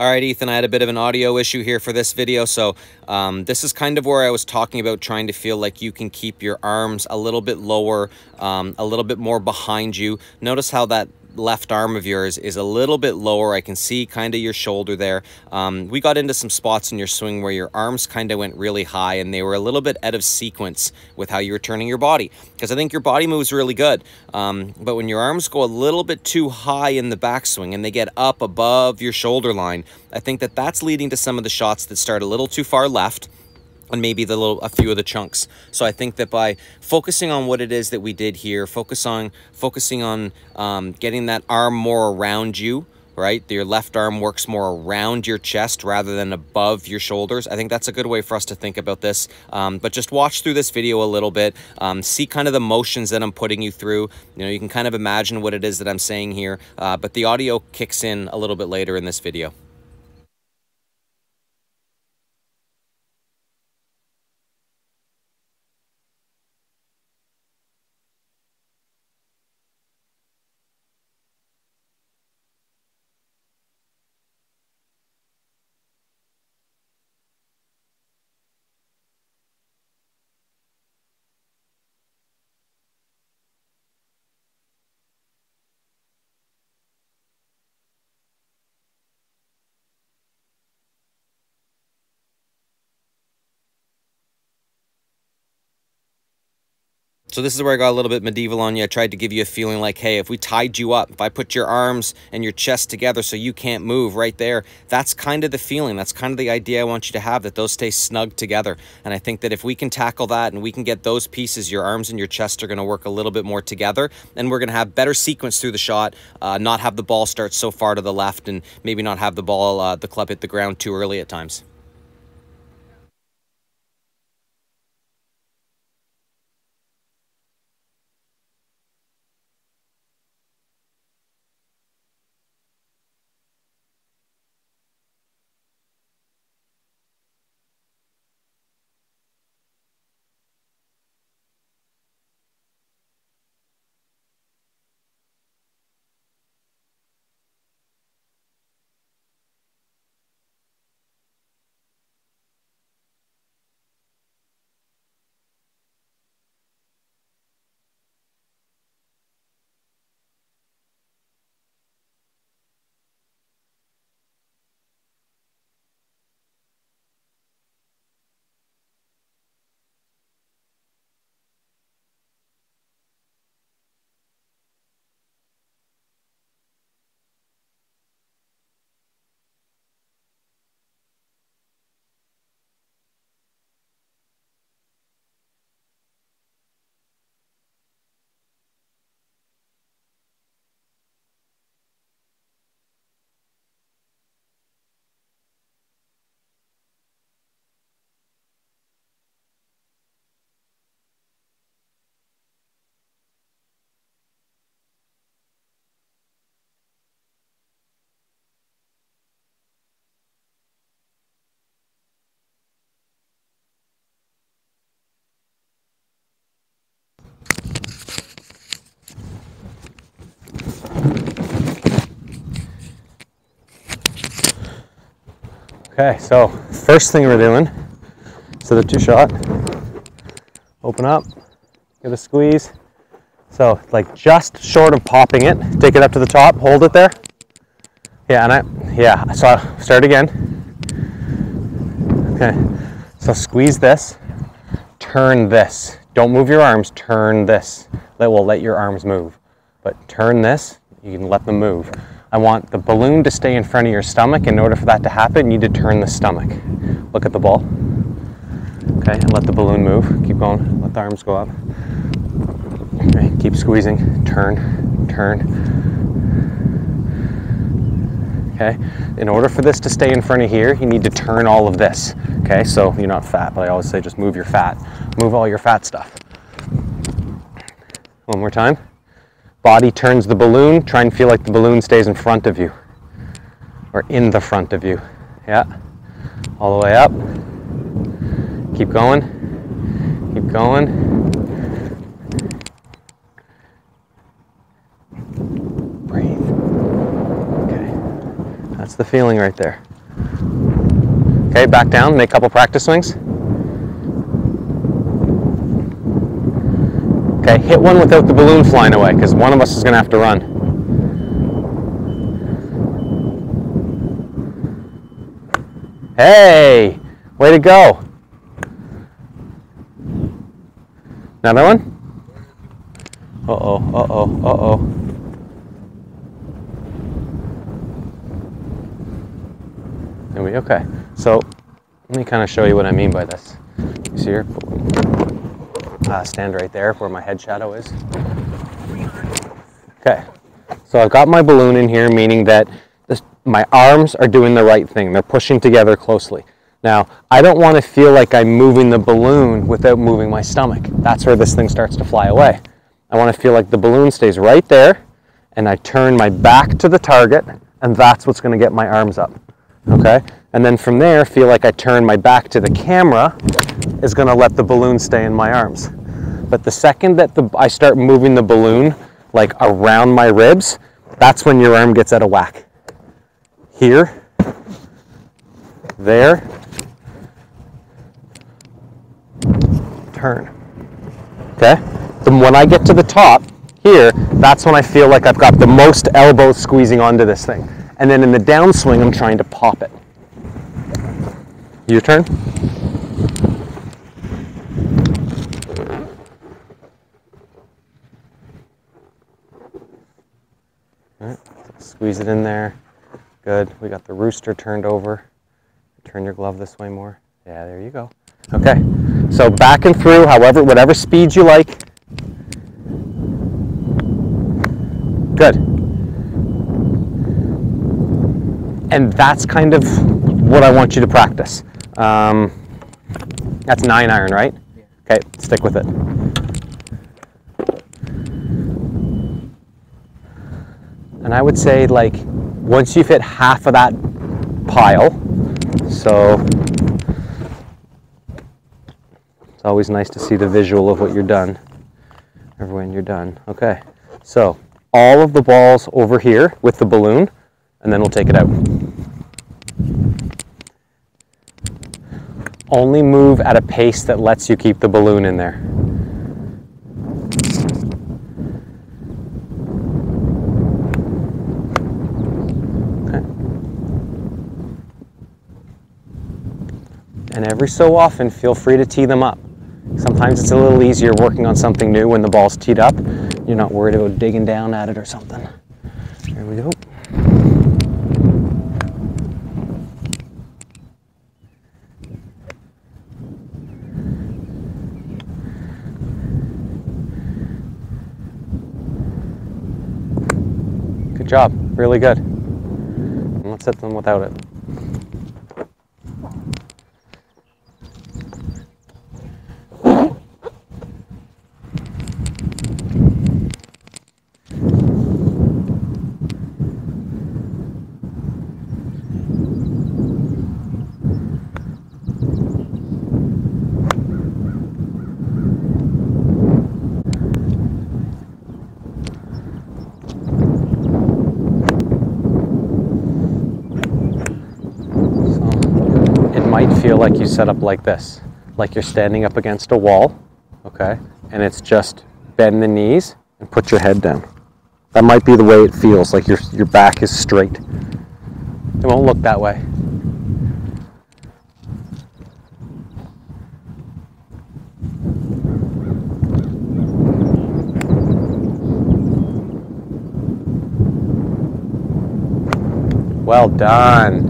All right, Ethan, I had a bit of an audio issue here for this video. So this is kind of where I was talking about trying to feel like you can keep your arms a little bit lower, a little bit more behind you. Notice how that left arm of yours is a little bit lower. I can see kind of your shoulder there. We got into some spots in your swing where your arms kind of went really high and they were a little bit out of sequence with how you were turning your body, because I think your body moves really good, but when your arms go a little bit too high in the backswing and they get up above your shoulder line, I think that that's leading to some of the shots that start a little too far left and maybe a few of the chunks. So I think that by focusing on what it is that we did here, focusing on getting that arm more around you, right? Your left arm works more around your chest rather than above your shoulders. I think that's a good way for us to think about this. But just watch through this video a little bit, see kind of the motions that I'm putting you through. You know, you can kind of imagine what it is that I'm saying here, but the audio kicks in a little bit later in this video. So this is where I got a little bit medieval on you. I tried to give you a feeling like, hey, if we tied you up, if I put your arms and your chest together so you can't move right there, that's kind of the feeling. That's kind of the idea I want you to have, that those stay snug together. And I think that if we can tackle that and we can get those pieces, your arms and your chest are going to work a little bit more together, and we're going to have better sequence through the shot, not have the ball start so far to the left, and maybe not have the ball, the club hit the ground too early at times. Okay, so first thing we're doing, so the two shot, open up, give a squeeze. So like just short of popping it, take it up to the top, hold it there. Yeah, and so I'll start again. Okay, so squeeze this, turn this. Don't move your arms, turn this. That will let your arms move. But turn this, you can let them move. I want the balloon to stay in front of your stomach. In order for that to happen, you need to turn the stomach. Look at the ball. Okay, and let the balloon move. Keep going, let the arms go up. Okay, keep squeezing, turn, turn. Okay, in order for this to stay in front of here, you need to turn all of this. Okay, so you're not fat, but I always say just move your fat. Move all your fat stuff. One more time. Body turns the balloon, try and feel like the balloon stays in front of you, or in the front of you. Yeah, all the way up, keep going, keep going. Breathe. Okay, that's the feeling right there. Okay, back down, make a couple practice swings. Okay, hit one without the balloon flying away, because one of us is going to have to run. Hey, way to go. Another one? Uh-oh, uh-oh, uh-oh. There we go. Okay, so let me kind of show you what I mean by this. You see here? Stand right there where my head shadow is. Okay, so I've got my balloon in here, meaning that my arms are doing the right thing. They're pushing together closely. Now, I don't want to feel like I'm moving the balloon without moving my stomach. That's where this thing starts to fly away. I want to feel like the balloon stays right there, and I turn my back to the target, and that's what's going to get my arms up. Okay? And then from there, feel like I turn my back to the camera is going to let the balloon stay in my arms. But the second that I start moving the balloon like around my ribs, that's when your arm gets out of whack. Here, there, turn. Okay? Then when I get to the top here, that's when I feel like I've got the most elbows squeezing onto this thing. And then in the downswing, I'm trying to pop it. Your turn. All right, squeeze it in there. Good. We got the rooster turned over. Turn your glove this way more. Yeah, there you go. Okay. So back and through, however, whatever speed you like. Good. And that's kind of what I want you to practice. That's 9-iron, right? Yeah. Okay, stick with it. And I would say, like, once you've hit half of that pile, so it's always nice to see the visual of what you're done, when you're done. Okay, so all of the balls over here with the balloon, and then we'll take it out. Only move at a pace that lets you keep the balloon in there. Okay. And every so often, feel free to tee them up. Sometimes it's a little easier working on something new when the ball's teed up. You're not worried about digging down at it or something. There we go. Good job, really good. And let's hit them without it. Feel like you set up like this, like you're standing up against a wall, okay, and it's just bend the knees and put your head down. That might be the way it feels, like your back is straight. It won't look that way. Well done.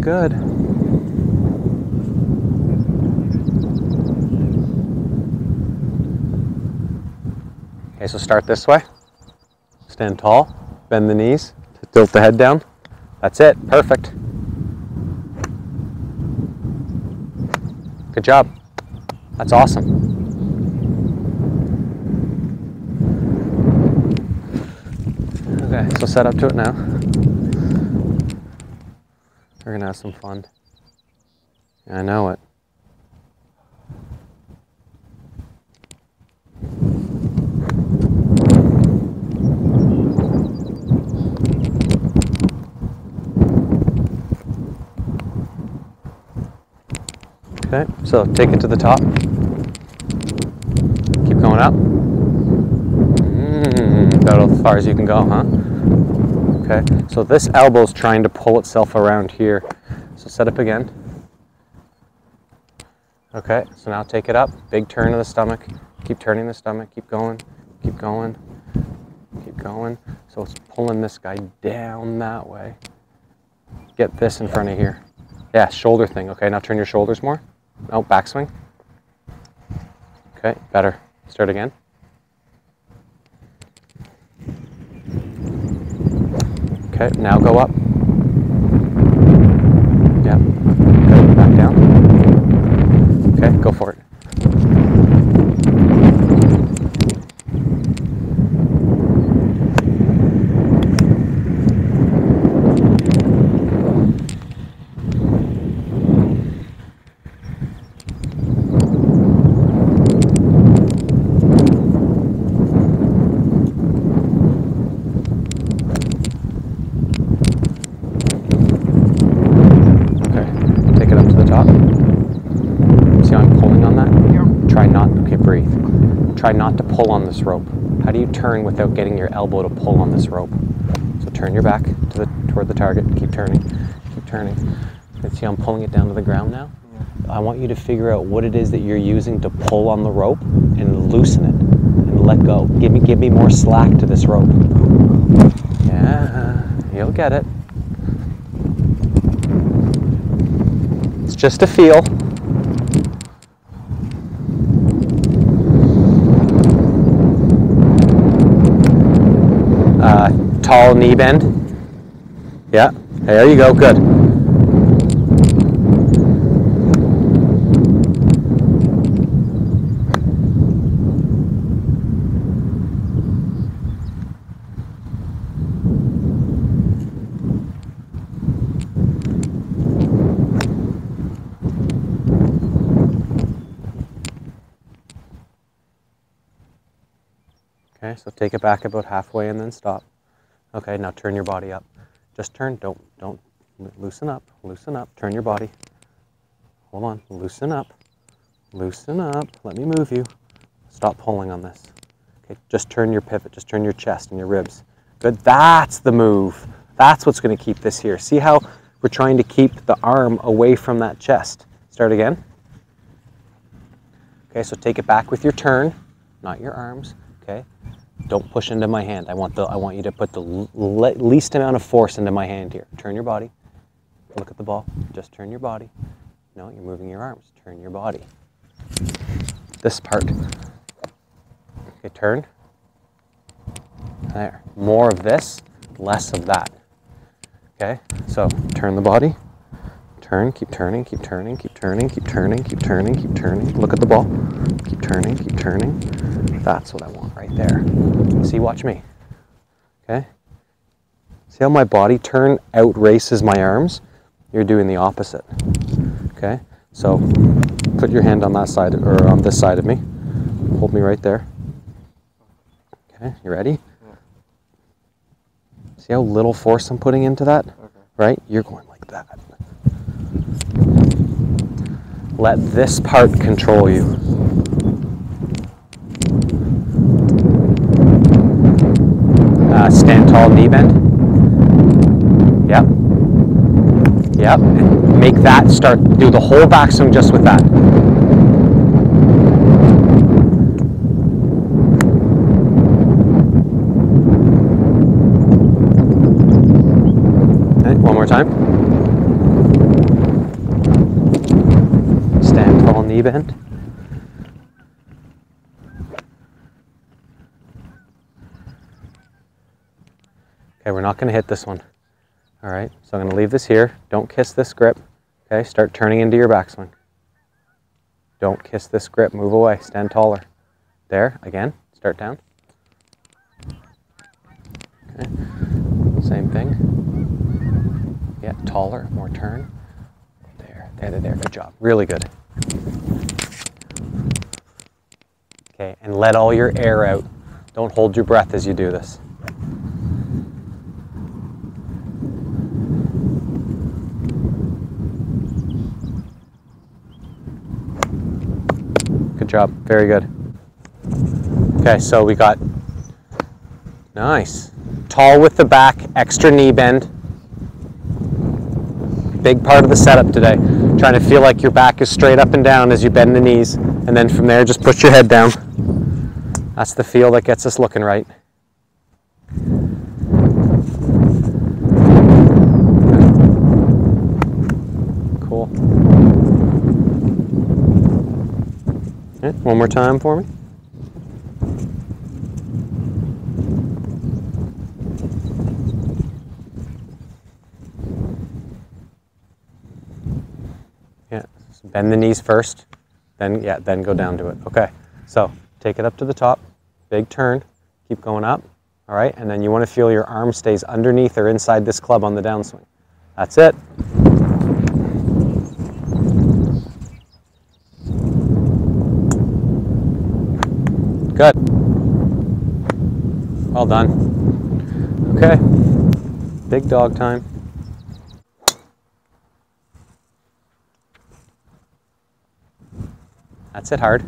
Good. Okay, so start this way. Stand tall, bend the knees, tilt the head down. That's it, perfect. Good job. That's awesome. Okay, so set up to it now. We're gonna have some fun. I know it. Okay, so take it to the top. Keep going up. About as far as you can go, huh? Okay, so this elbow's trying to pull itself around here. So set up again. Okay, so now take it up. Big turn of the stomach. Keep turning the stomach. Keep going. Keep going. Keep going. So it's pulling this guy down that way. Get this in front of here. Yeah, shoulder thing. Okay, now turn your shoulders more. No, backswing. Okay, better. Start again. Okay, now go up. Yeah. Good. Back down. Okay, go for it. Try not to pull on this rope. How do you turn without getting your elbow to pull on this rope? So turn your back to toward the target. Keep turning. Keep turning. Let's see, I'm pulling it down to the ground now. Yeah. I want you to figure out what it is that you're using to pull on the rope and loosen it and let go. Give me more slack to this rope. Yeah, you'll get it. It's just a feel. Tall knee bend. Yeah, there you go, good. Okay, so take it back about halfway and then stop. Okay, now turn your body up. Just turn, don't, loosen up, turn your body. Hold on, loosen up, let me move you. Stop pulling on this. Okay, just turn your pivot, just turn your chest and your ribs. Good, that's the move. That's what's gonna keep this here. See how we're trying to keep the arm away from that chest. Start again. Okay, so take it back with your turn, not your arms, okay? Don't push into my hand. I want you to put the least amount of force into my hand here. Turn your body. Look at the ball. Just turn your body. No, you're moving your arms. Turn your body. This part. Okay, turn. There. More of this, less of that. Okay, so turn the body. Turn, keep turning, keep turning, keep turning, keep turning, keep turning, keep turning. Look at the ball. Keep turning, keep turning. That's what I want right there. See, watch me. Okay? See how my body turn outraces my arms? You're doing the opposite. Okay? So put your hand on that side or on this side of me. Hold me right there. Okay, you ready? See how little force I'm putting into that? Right? You're going like that. Let this part control you. Stand tall, knee bend. Yep. Yep. And make that start. Do the whole back swing just with that. Okay, one more time. Knee bend. Okay, we're not going to hit this one. All right, so I'm going to leave this here. Don't kiss this grip. Okay, start turning into your backswing. Don't kiss this grip. Move away. Stand taller. There, again. Start down. Okay, same thing. Yeah, taller, more turn. There, there, there, there. Good job. Really good. Okay, and let all your air out. Don't hold your breath as you do this. job. Very good. Okay, so we got, nice. Tall with the back, extra knee bend. Big part of the setup today. Trying to feel like your back is straight up and down as you bend the knees. And then from there, just put your head down. That's the feel that gets us looking right. Cool. Okay, one more time for me. Bend the knees first, then go down to it. Okay, so take it up to the top, big turn, keep going up, all right? And then you want to feel your arm stays underneath or inside this club on the downswing. That's it. Good. Well done. Okay, big dog time. That's it, hard.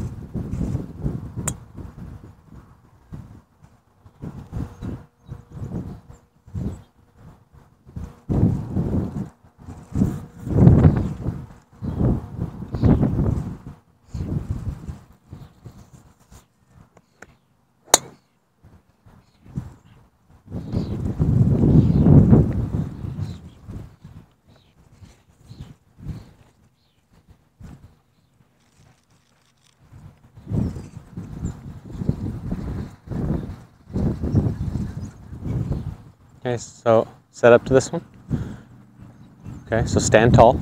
Okay, so set up to this one. Okay, so stand tall.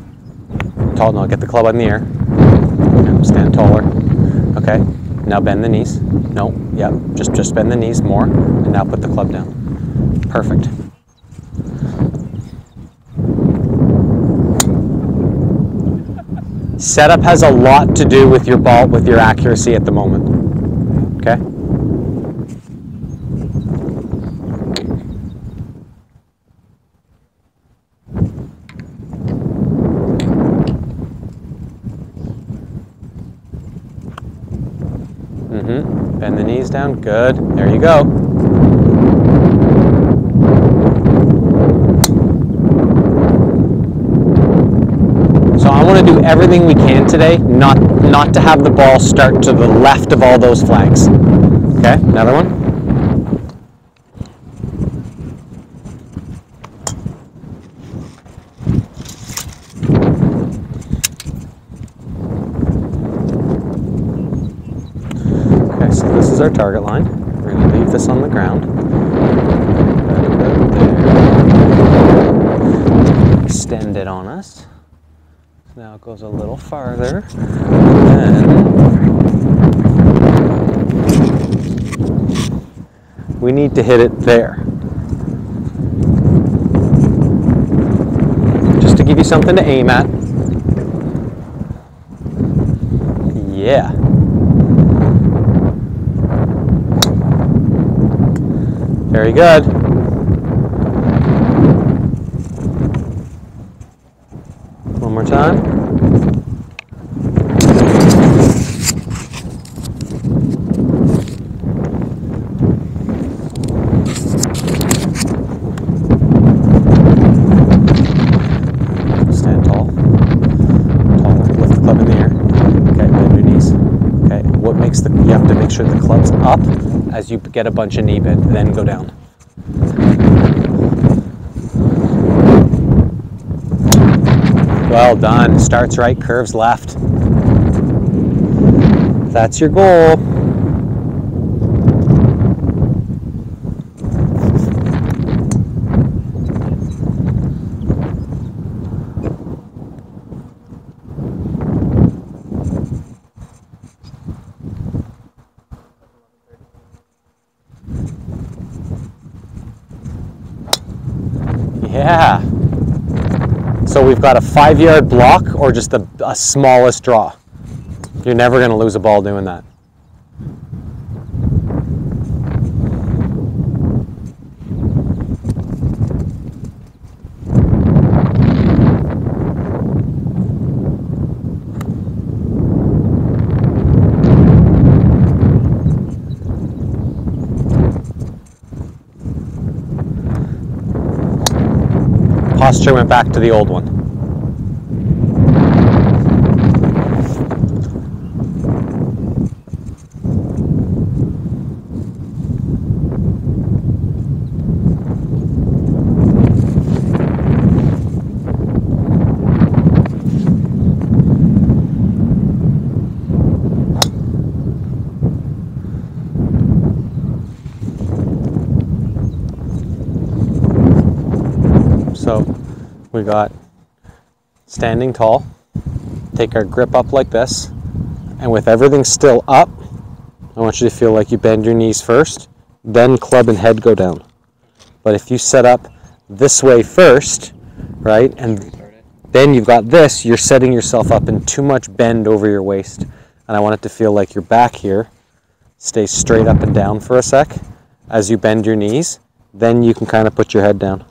Tall, no, get the club in the air. Okay, stand taller. Okay, now bend the knees. No, yeah, just bend the knees more. And now put the club down. Perfect. Setup has a lot to do with your ball, with your accuracy at the moment. Okay? Bend the knees down, good, there you go. So I want to do everything we can today not to have the ball start to the left of all those flags. Okay, another one. This is our target line. We're going to leave this on the ground. Extend it on us. Now it goes a little farther. And we need to hit it there. Just to give you something to aim at. Yeah. Very good. One more time. Stand tall. Taller. Lift the club in the air. Okay, bend your knees. Okay, what makes the, you have to make sure the club's up. As you get a bunch of knee bend, then go down. Well done. Starts right, curves left. That's your goal. Yeah. So we've got a 5-yard block or just a smallest draw. You're never going to lose a ball doing that. posture went back to the old one. So we got standing tall, take our grip up like this, and with everything still up, I want you to feel like you bend your knees first, then club and head go down. But if you set up this way first, right, and then you've got this, you're setting yourself up in too much bend over your waist. And I want it to feel like your back here stays straight up and down for a sec as you bend your knees, then you can kind of put your head down.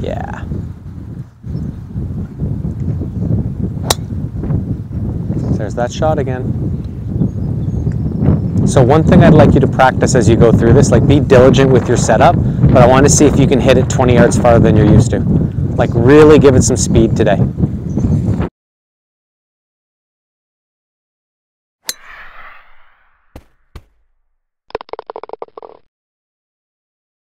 Yeah. There's that shot again. So one thing I'd like you to practice as you go through this, like, be diligent with your setup, but I want to see if you can hit it 20 yards farther than you're used to. Like, really give it some speed today.